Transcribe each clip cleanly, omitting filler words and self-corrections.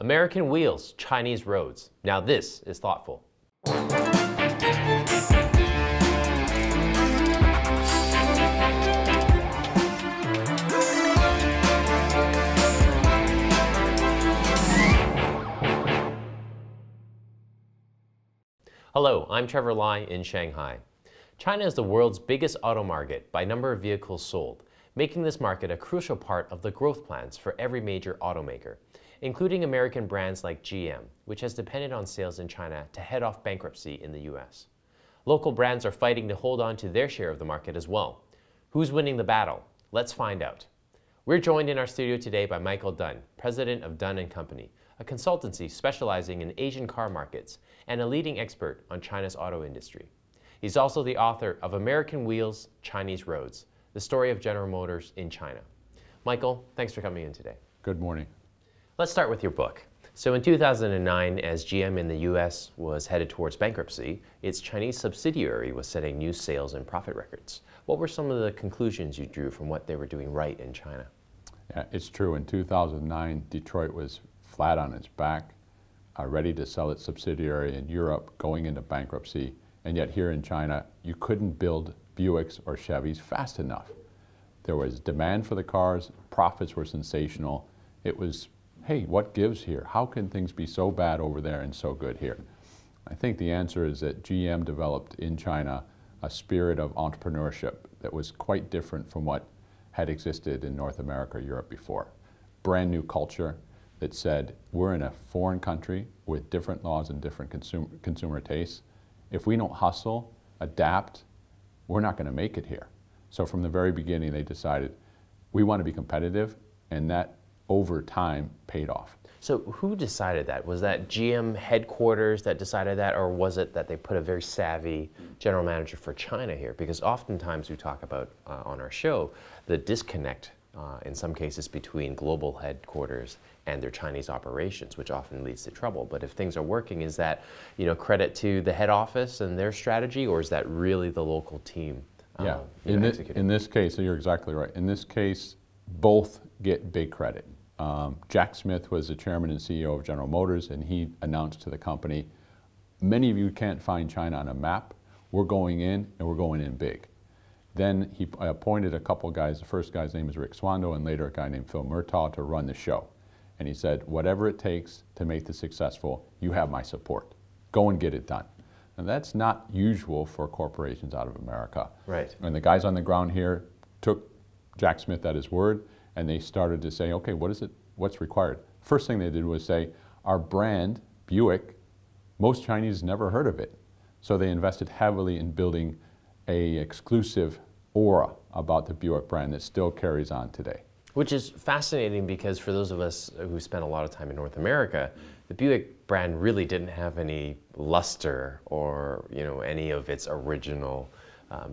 American Wheels, Chinese Roads. Now this is thoughtful. Hello, I'm Trevor Lai in Shanghai. China is the world's biggest auto market by number of vehicles sold, making this market a crucial part of the growth plans for every major automaker, including American brands like GM, which has depended on sales in China to head off bankruptcy in the US. Local brands are fighting to hold on to their share of the market as well. Who's winning the battle? Let's find out. We're joined in our studio today by Michael Dunne, president of Dunne & Company, a consultancy specializing in Asian car markets and a leading expert on China's auto industry. He's also the author of American Wheels, Chinese Roads, the story of General Motors in China. Michael, thanks for coming in today. Good morning. Let's start with your book. So in 2009, as GM in the US was headed towards bankruptcy, its Chinese subsidiary was setting new sales and profit records. What were some of the conclusions you drew from what they were doing right in China? Yeah, it's true. In 2009, Detroit was flat on its back, ready to sell its subsidiary in Europe, going into bankruptcy, and yet here in China, you couldn't build Buicks or Chevys fast enough. There was demand for the cars, profits were sensational. It was, hey, what gives here? How can things be so bad over there and so good here? I think the answer is that GM developed in China a spirit of entrepreneurship that was quite different from what had existed in North America or Europe before. Brand new culture that said, we're in a foreign country with different laws and different consumer tastes. If we don't hustle, adapt, we're not going to make it here. So from the very beginning, they decided, we want to be competitive, and that over time paid off. So who decided that? Was that GM headquarters that decided that, or was it that they put a very savvy general manager for China here? Because oftentimes we talk about, on our show, the disconnect in some cases between global headquarters and their Chinese operations, which often leads to trouble. But if things are working, is that, you know, credit to the head office and their strategy, or is that really the local team? Yeah, in this case, you're exactly right. In this case, both get big credit. Jack Smith was the chairman and CEO of General Motors, and he announced to the company, many of you can't find China on a map. We're going in, and we're going in big. Then he appointed a couple guys. The first guy's name is Rick Swando, and later a guy named Phil Murtaugh to run the show. And he said, whatever it takes to make this successful, you have my support. Go and get it done. And that's not usual for corporations out of America. Right. And the guys on the ground here took Jack Smith at his word, and they started to say, okay, what is it? What's required? First thing they did was say, our brand, Buick, most Chinese never heard of it. So they invested heavily in building an exclusive aura about the Buick brand that still carries on today. Which is fascinating, because for those of us who spent a lot of time in North America, the Buick brand really didn't have any luster or, you know, any of its original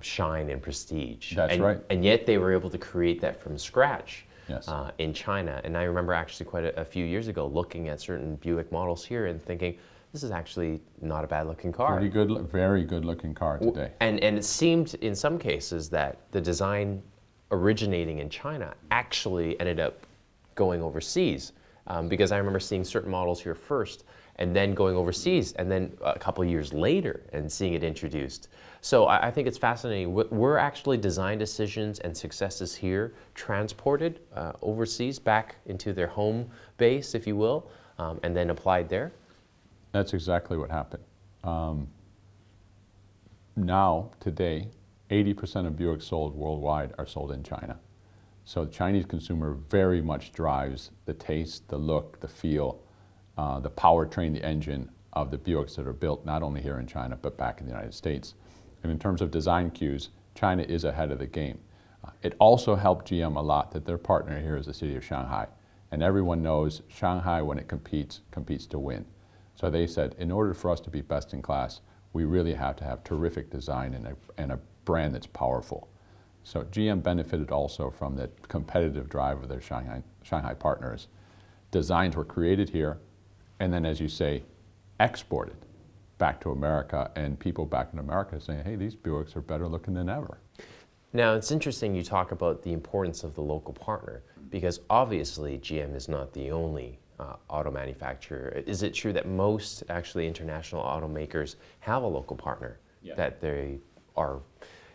shine and prestige. That's right. And yet they were able to create that from scratch. Yes. In China. And I remember actually quite a few years ago looking at certain Buick models here and thinking, this is actually not a bad looking car. Pretty good, very good looking car today. And it seemed in some cases that the design originating in China actually ended up going overseas, because I remember seeing certain models here first and then going overseas and then a couple of years later and seeing it introduced. So I think it's fascinating. Were actually design decisions and successes here transported overseas back into their home base, if you will, and then applied there? That's exactly what happened. Now, today, 80% of Buicks sold worldwide are sold in China. So the Chinese consumer very much drives the taste, the look, the feel, the powertrain, the engine of the Buicks that are built not only here in China, but back in the United States. And in terms of design cues, China is ahead of the game. It also helped GM a lot that their partner here is the city of Shanghai. And everyone knows Shanghai, when it competes, competes to win. So they said, in order for us to be best in class, we really have to have terrific design and a brand that's powerful. So GM benefited also from the competitive drive of their Shanghai partners. Designs were created here, and then, as you say, exported back to America, and people back in America saying, hey, these Buicks are better looking than ever. Now, it's interesting you talk about the importance of the local partner, because obviously GM is not the only auto manufacturer? Is it true that most actually international automakers have a local partner that they are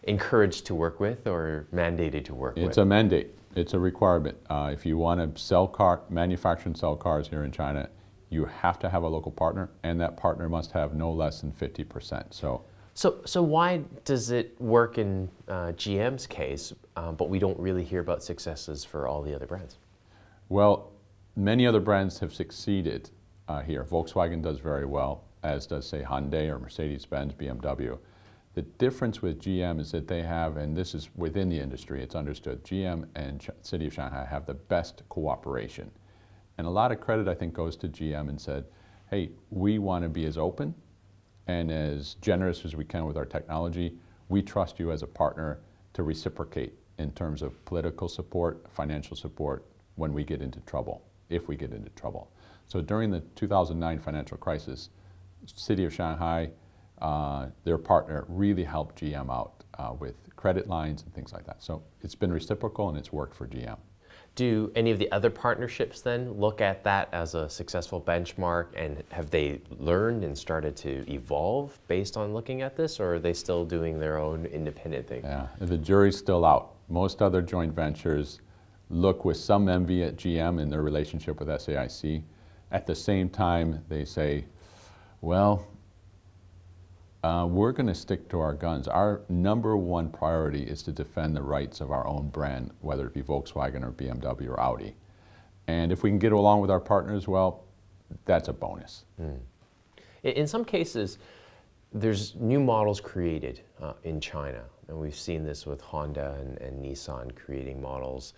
encouraged to work with or mandated to work with? It's a mandate. It's a requirement. If you want to sell manufacture and sell cars here in China, you have to have a local partner, and that partner must have no less than 50%. So why does it work in GM's case, but we don't really hear about successes for all the other brands? Well, many other brands have succeeded here. Volkswagen does very well, as does, say, Hyundai or Mercedes-Benz, BMW. The difference with GM is that they have, and this is within the industry, it's understood, GM and City of Shanghai have the best cooperation. And a lot of credit, I think, goes to GM and said, hey, we want to be as open and as generous as we can with our technology. We trust you as a partner to reciprocate in terms of political support, financial support, when we get into trouble, if we get into trouble. So during the 2009 financial crisis, City of Shanghai, their partner, really helped GM out with credit lines and things like that. So it's been reciprocal and it's worked for GM. Do any of the other partnerships then look at that as a successful benchmark, and have they learned and started to evolve based on looking at this, or are they still doing their own independent thing? Yeah, the jury's still out. Most other joint ventures look with some envy at GM and their relationship with SAIC. At the same time, they say, well, we're going to stick to our guns. Our number one priority is to defend the rights of our own brand, whether it be Volkswagen or BMW or Audi. And if we can get along with our partners, well, that's a bonus. Mm. In some cases, there's new models created in China. And we've seen this with Honda and Nissan creating models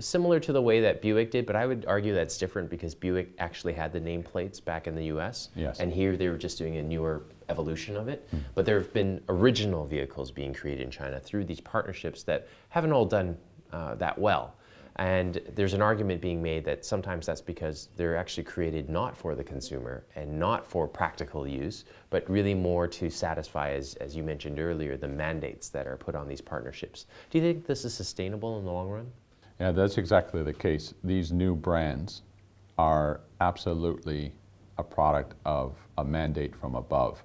similar to the way that Buick did, but I would argue that's different because Buick actually had the nameplates back in the US, and here they were just doing a newer evolution of it. Mm. But there have been original vehicles being created in China through these partnerships that haven't all done that well. And there's an argument being made that sometimes that's because they're actually created not for the consumer and not for practical use, but really more to satisfy, as you mentioned earlier, the mandates that are put on these partnerships. Do you think this is sustainable in the long run? Yeah, that's exactly the case. These new brands are absolutely a product of a mandate from above.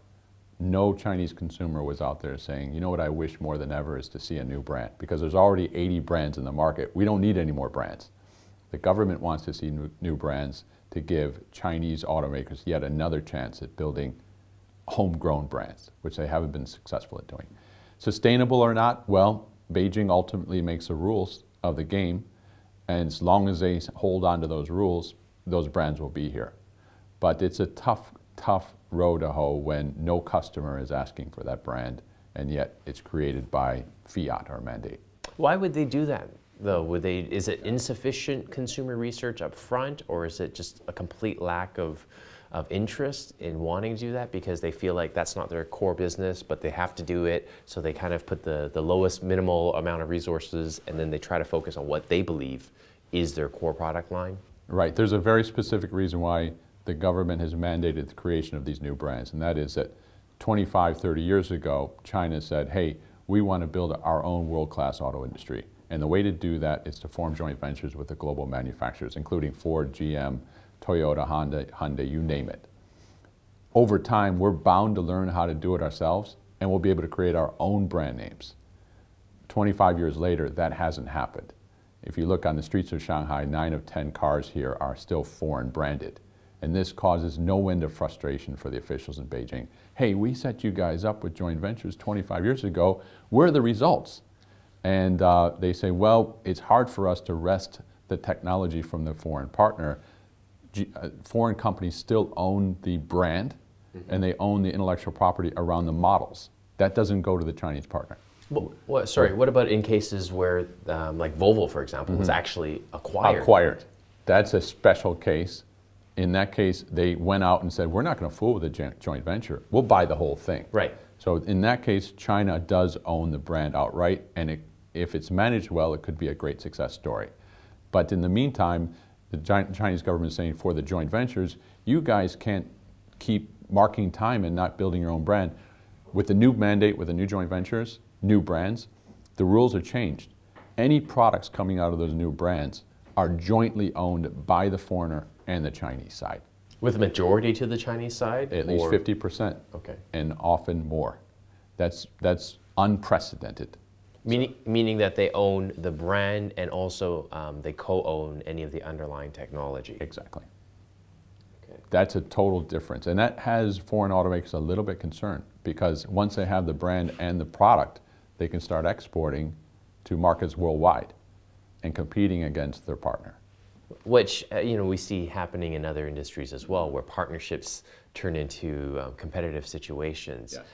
No Chinese consumer was out there saying, you know what I wish more than ever is to see a new brand, because there's already 80 brands in the market. We don't need any more brands. The government wants to see new brands to give Chinese automakers yet another chance at building homegrown brands, which they haven't been successful at doing. Sustainable or not, well, Beijing ultimately makes the rules of the game, and as long as they hold on to those rules, those brands will be here. But it's a tough, tough road to hoe when no customer is asking for that brand, and yet it's created by fiat or mandate. Why would they do that, though? Would they? Is it insufficient consumer research up front, or is it just a complete lack of interest in wanting to do that because they feel like that's not their core business, but they have to do it, so they kind of put the lowest minimal amount of resources, and then they try to focus on what they believe is their core product line? Right. There's a very specific reason why the government has mandated the creation of these new brands, and that is that 25, 30 years ago, China said, hey, we want to build our own world-class auto industry. And the way to do that is to form joint ventures with the global manufacturers, including Ford, GM, Toyota, Honda, Hyundai, you name it. Over time, we're bound to learn how to do it ourselves, and we'll be able to create our own brand names. 25 years later, that hasn't happened. If you look on the streets of Shanghai, 9 of 10 cars here are still foreign branded. And this causes no end of frustration for the officials in Beijing. Hey, we set you guys up with joint ventures 25 years ago. Where are the results? And they say, well, it's hard for us to wrest the technology from the foreign partner. Foreign companies still own the brand, and they own the intellectual property around the models. That doesn't go to the Chinese partner. Well, sorry, what about in cases where, like Volvo, for example, was actually acquired? Acquired. That's a special case. In that case, they went out and said, we're not going to fool with a joint venture. We'll buy the whole thing. Right. So in that case, China does own the brand outright, and if it's managed well, it could be a great success story. But in the meantime, the Chinese government is saying for the joint ventures, you guys can't keep marking time and not building your own brand. With the new mandate, with the new joint ventures, new brands, the rules are changed. Any products coming out of those new brands are jointly owned by the foreigner and the Chinese side. With the majority to the Chinese side? At least 50%. Okay. And often more. That's unprecedented. Meaning that they own the brand and also they co-own any of the underlying technology. Exactly. Okay. That's a total difference. And that has foreign automakers a little bit concerned, because once they have the brand and the product, they can start exporting to markets worldwide and competing against their partner. Which, you know, we see happening in other industries as well, where partnerships turn into competitive situations. Yes.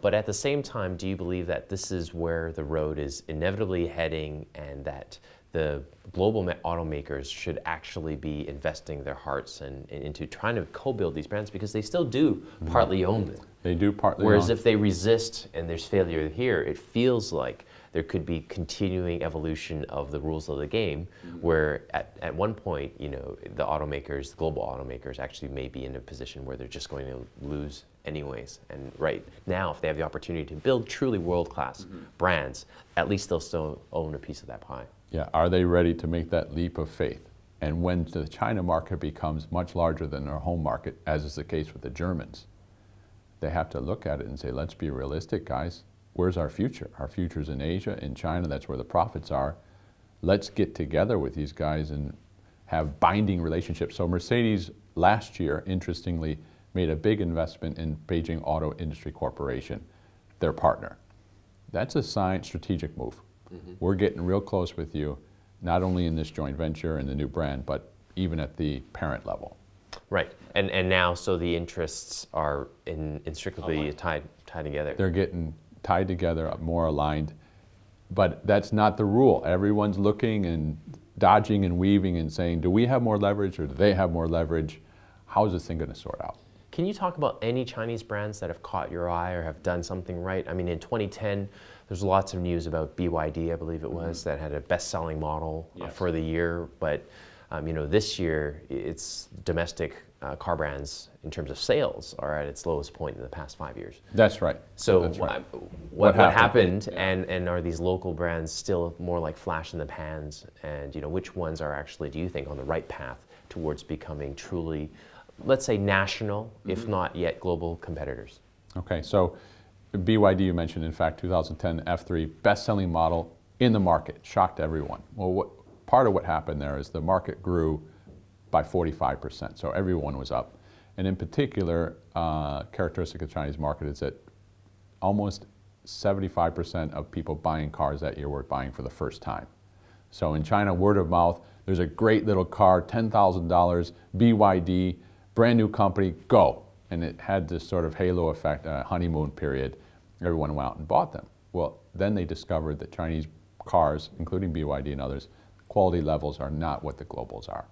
But at the same time, do you believe that this is where the road is inevitably heading, and that the global automakers should actually be investing their hearts and into trying to co-build these brands, because they still do partly own them? They do partly own. Whereas if they resist and there's failure here, it feels like there could be continuing evolution of the rules of the game, where at one point, you know, the automakers, the global automakers, actually may be in a position where they're just going to lose anyways. And right now, if they have the opportunity to build truly world-class brands, at least they'll still own a piece of that pie. Yeah, are they ready to make that leap of faith? And when the China market becomes much larger than their home market, as is the case with the Germans, they have to look at it and say, let's be realistic, guys. Where's our future? Our future's in Asia, in China. That's where the profits are. Let's get together with these guys and have binding relationships. So Mercedes last year, interestingly, made a big investment in Beijing Auto Industry Corporation, their partner. That's a sign, strategic move. We're getting real close with you, not only in this joint venture and the new brand, but even at the parent level. Right, and now, so the interests are inextricably tied together. They're getting tied together, more aligned, but that's not the rule. Everyone's looking and dodging and weaving and saying, do we have more leverage or do they have more leverage? How is this thing going to sort out? Can you talk about any Chinese brands that have caught your eye or have done something right? I mean, in 2010, there's lots of news about BYD, I believe it was, that had a best-selling model for the year. But you know, this year, it's domestic car brands in terms of sales are at its lowest point in the past 5 years. That's right. So that's right. What happened and are these local brands still more like flash in the pans? And you know, which ones are actually, do you think, on the right path towards becoming truly, let's say, national, if not yet global competitors? Okay, so BYD you mentioned, in fact, 2010 F3, best-selling model in the market, shocked everyone. Well, part of what happened there is the market grew by 45%, so everyone was up. And in particular, characteristic of the Chinese market is that almost 75% of people buying cars that year were buying for the first time. So in China, word of mouth, there's a great little car, $10,000, BYD, brand new company, go. And it had this sort of halo effect, honeymoon period. Everyone went out and bought them. Well, then they discovered that Chinese cars, including BYD and others, quality levels are not what the globals are.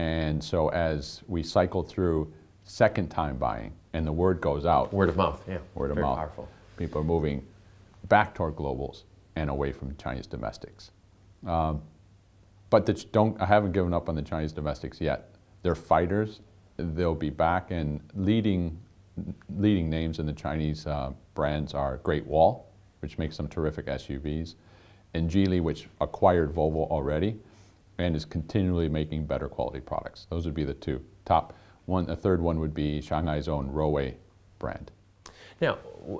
And so as we cycle through second time buying and the word goes out. Word of mouth, yeah. Word of mouth. Very powerful. People are moving back toward globals and away from Chinese domestics. But I haven't given up on the Chinese domestics yet. They're fighters. They'll be back, and leading names in the Chinese brands are Great Wall, which makes some terrific SUVs, and Geely, which acquired Volvo already and is continually making better quality products. Those would be the two top. One, a third one would be Shanghai's own Roewe brand. Now,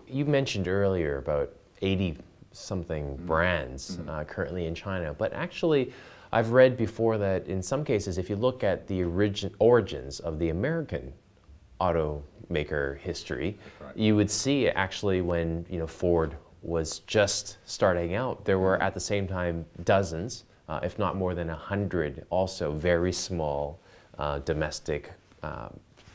you mentioned earlier about 80-something brands currently in China, but actually I've read before that in some cases, if you look at the origins of the American automaker history, you would see actually when, you know, Ford was just starting out, there were at the same time dozens, if not more than 100, also very small domestic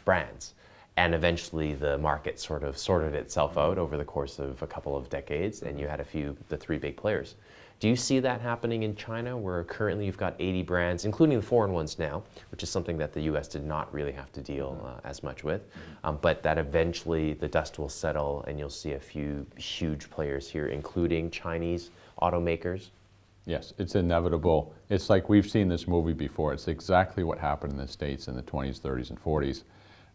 brands. And eventually the market sort of sorted itself out over the course of a couple of decades, and you had the three big players. Do you see that happening in China, where currently you've got 80 brands, including the foreign ones now, which is something that the U.S. did not really have to deal as much with, but that eventually the dust will settle and you'll see a few huge players here, including Chinese automakers? Yes, it's inevitable. It's like we've seen this movie before. It's exactly what happened in the States in the 20s, 30s, and 40s.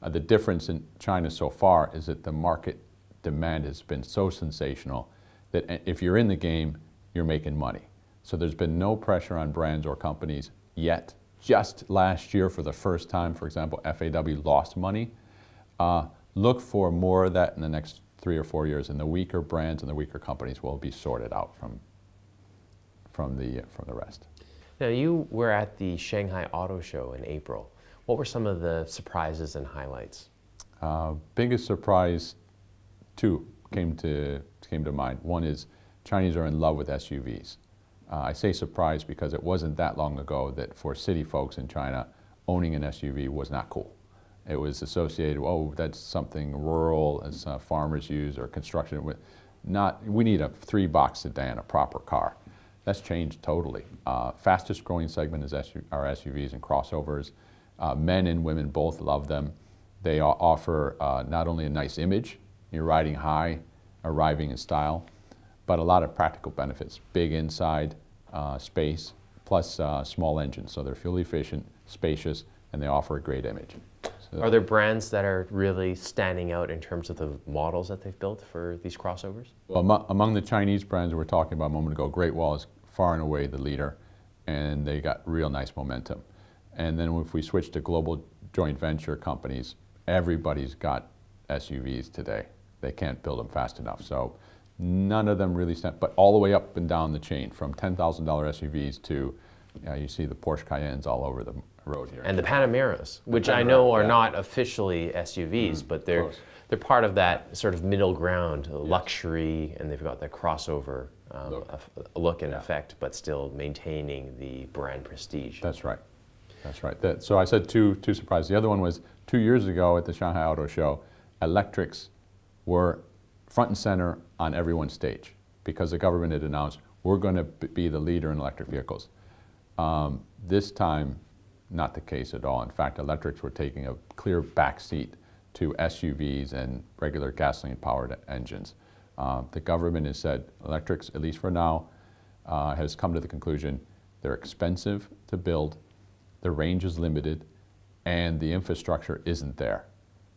The difference in China so far is that the market demand has been so sensational that if you're in the game, you're making money. So there's been no pressure on brands or companies yet just last year for the first time, for example, FAW lost money. Look for more of that in the next 3 or 4 years, and the weaker brands and the weaker companies will be sorted out from the rest. Now, you were at the Shanghai Auto Show in April. What were some of the surprises and highlights? Biggest surprise, two came to mind. One is Chinese are in love with SUVs. I say surprise because it wasn't that long ago that for city folks in China, owning an SUV was not cool. It was associated, oh, that's something rural, as farmers use, or construction. We need a 3-box sedan, a proper car. That's changed totally. Fastest growing segment is SUVs and crossovers. Men and women both love them. They offer not only a nice image, you're riding high, arriving in style, but a lot of practical benefits. Big inside space, plus small engines. So they're fuel efficient, spacious, and they offer a great image. So are there brands that are really standing out in terms of the models that they've built for these crossovers? Well, among the Chinese brands we were talking about a moment ago, Great Wall is far and away the leader, and they got real nice momentum. And then if we switch to global joint venture companies, everybody's got SUVs today. They can't build them fast enough. So none of them really stand, but all the way up and down the chain, from $10,000 SUVs to, you see the Porsche Cayennes all over the road here. And the Panameras, which I know are not officially SUVs, but they're part of that sort of middle ground, luxury, and they've got that crossover look and effect, but still maintaining the brand prestige. That's right. That's right. So I said two surprises. The other one was 2 years ago at the Shanghai Auto Show, electrics were front and center on everyone's stage because the government had announced, we're going to be the leader in electric vehicles. This time, not the case at all. In fact, electrics were taking a clear backseat to SUVs and regular gasoline-powered engines. The government has said electrics, at least for now, has come to the conclusion they're expensive to build, the range is limited, and the infrastructure isn't there.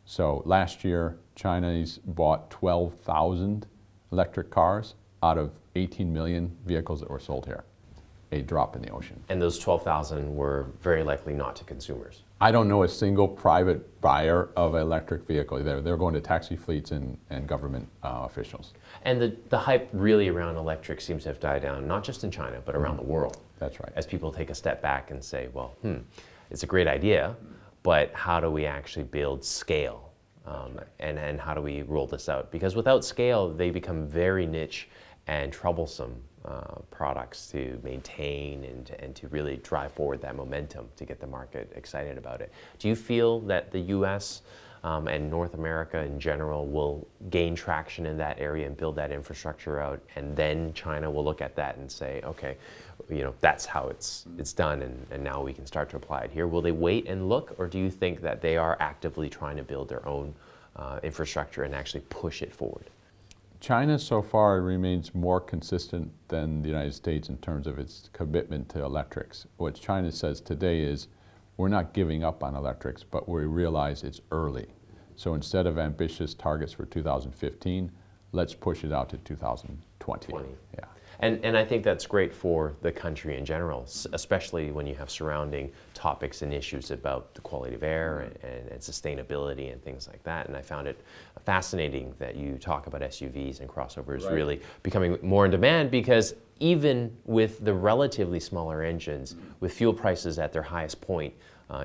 So last year, China's bought 12,000 electric cars out of 18 million vehicles that were sold here. A drop in the ocean. And those 12,000 were very likely not to consumers. I don't know a single private buyer of an electric vehicle. They're going to taxi fleets and government officials. And the hype really around electric seems to have died down, not just in China, but around the world. That's right. As people take a step back and say, well, it's a great idea, but how do we actually build scale? And how do we roll this out? Because without scale, they become very niche and troublesome products to maintain and to really drive forward that momentum to get the market excited about it. Do you feel that the U.S. And North America in general will gain traction in that area and build that infrastructure out, and then China will look at that and say, okay, you know, that's how it's done, and now we can start to apply it here? Will they wait and look, or do you think that they are actively trying to build their own infrastructure and actually push it forward? China so far remains more consistent than the United States in terms of its commitment to electrics. What China says today is, we're not giving up on electrics, but we realize it's early. So instead of ambitious targets for 2015, let's push it out to 2020. Yeah. And I think that's great for the country in general, especially when you have surrounding topics and issues about the quality of air and sustainability and things like that. And I found it fascinating that you talk about SUVs and crossovers really becoming more in demand, because even with the relatively smaller engines, with fuel prices at their highest point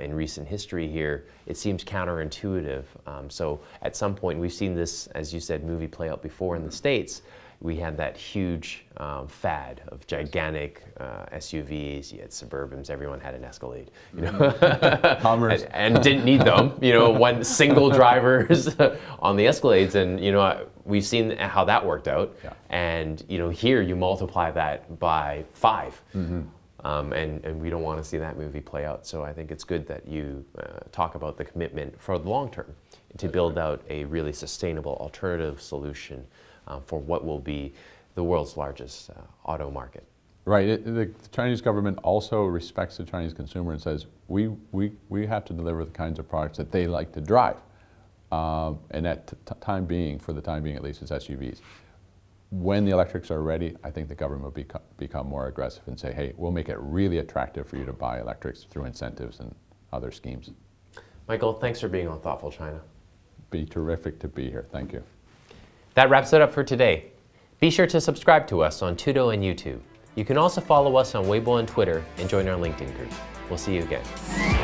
in recent history here, it seems counterintuitive. So at some point, we've seen this, as you said, movie play out before in the States. We had that huge fad of gigantic SUVs. You had Suburbans. Everyone had an Escalade, you know, and didn't need them. You know, one single drivers on the Escalades, and you know we've seen how that worked out. Yeah. And you know, here you multiply that by 5, and we don't want to see that movie play out. So I think it's good that you talk about the commitment for the long term to build out a really sustainable alternative solution for what will be the world's largest auto market. Right. The Chinese government also respects the Chinese consumer and says, we have to deliver the kinds of products that they like to drive. And for the time being at least, it's SUVs. when the electrics are ready, I think the government will become more aggressive and say, hey, we'll make it really attractive for you to buy electrics through incentives and other schemes. Michael, thanks for being on Thoughtful China. Be terrific to be here. Thank you. That wraps it up for today. Be sure to subscribe to us on Tudo and YouTube. You can also follow us on Weibo and Twitter and join our LinkedIn group. We'll see you again.